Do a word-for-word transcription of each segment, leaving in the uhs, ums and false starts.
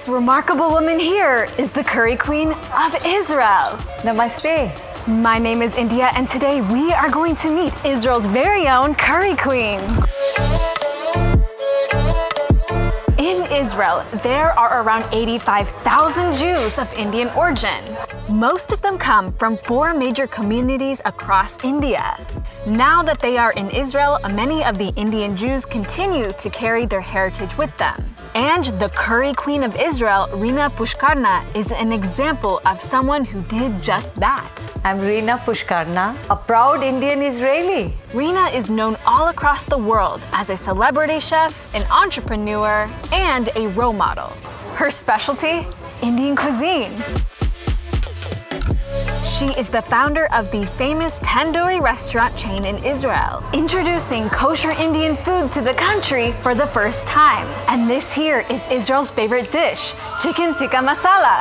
This remarkable woman here is the curry queen of Israel. Namaste. My name is India, and today we are going to meet Israel's very own curry queen. In Israel, there are around eighty-five thousand Jews of Indian origin. Most of them come from four major communities across India. Now that they are in Israel, many of the Indian Jews continue to carry their heritage with them. And the curry queen of Israel, Rina Pushkarna, is an example of someone who did just that. I'm Rina Pushkarna, a proud Indian Israeli. Rina is known all across the world as a celebrity chef, an entrepreneur, and a role model. Her specialty? Indian cuisine. She is the founder of the famous tandoori restaurant chain in Israel, introducing kosher Indian food to the country for the first time. And this here is Israel's favorite dish, chicken tikka masala.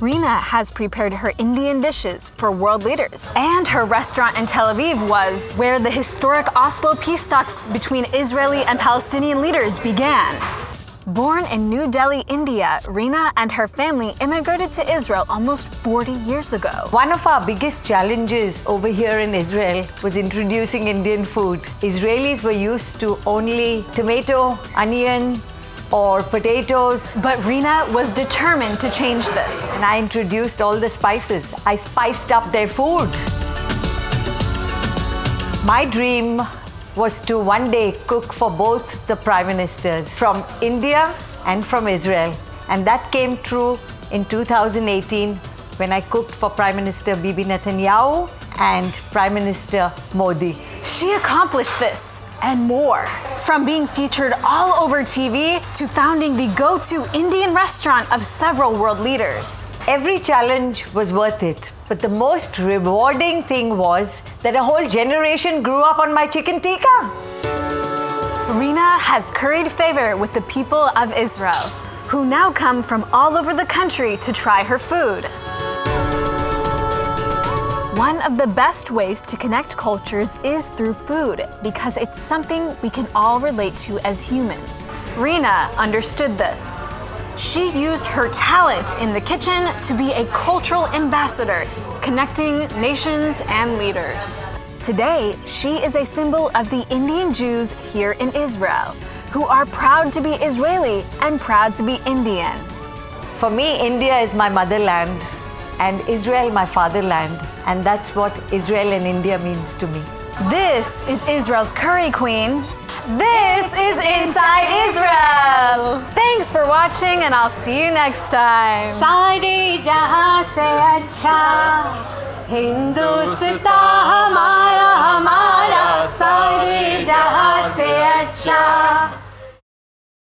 Rina has prepared her Indian dishes for world leaders, and her restaurant in Tel Aviv was where the historic Oslo peace talks between Israeli and Palestinian leaders began. Born in New Delhi, India, Rina and her family immigrated to Israel almost forty years ago. One of our biggest challenges over here in Israel was introducing Indian food. Israelis were used to only tomato, onion, or potatoes. But Rina was determined to change this. And I introduced all the spices. I spiced up their food. My dream was to one day cook for both the prime ministers from India and from Israel. And that came true in two thousand eighteen when I cooked for Prime Minister Bibi Netanyahu and Prime Minister Modi. She accomplished this and more. From being featured all over T V to founding the go-to Indian restaurant of several world leaders. Every challenge was worth it. But the most rewarding thing was that a whole generation grew up on my chicken tikka. Rina has curried favor with the people of Israel, who now come from all over the country to try her food. One of the best ways to connect cultures is through food, because it's something we can all relate to as humans. Rina understood this. She used her talent in the kitchen to be a cultural ambassador, connecting nations and leaders. Today, she is a symbol of the Indian Jews here in Israel, who are proud to be Israeli and proud to be Indian. For me, India is my motherland, and Israel my fatherland. And that's what Israel and India means to me. This is Israel's Curry Queen. This is Inside Israel. Thanks for watching, and I'll see you next time. Saare jahan se acha Hindustan hamara hamara, saare jahan se acha.